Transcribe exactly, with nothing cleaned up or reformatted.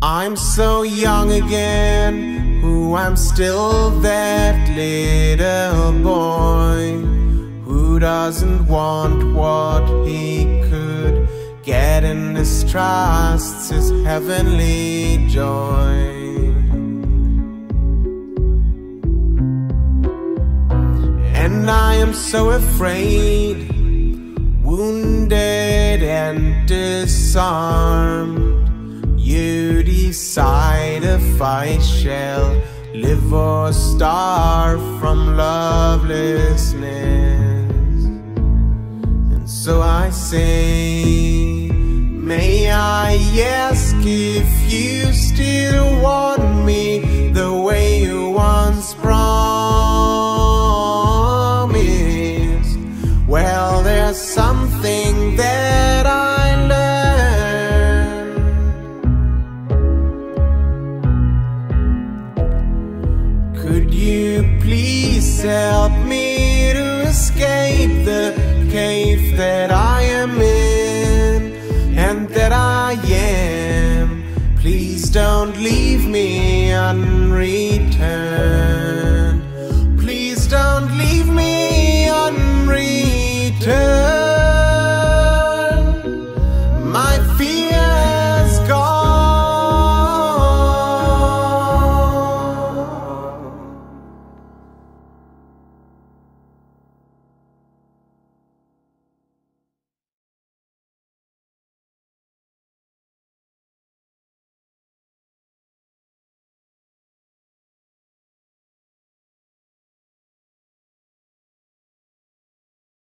I'm so young again, ooh, I'm still that little boy who doesn't want what he could get and distrusts his heavenly joy. And I am so afraid, wounded and disarmed. You decide if I shall live or starve from lovelessness. And so I say, may I ask if you still want me the way you once promised? Well, there's some thing that I learned. Could you please help me to escape the cave that I am in, and that I am? Please don't leave me unread.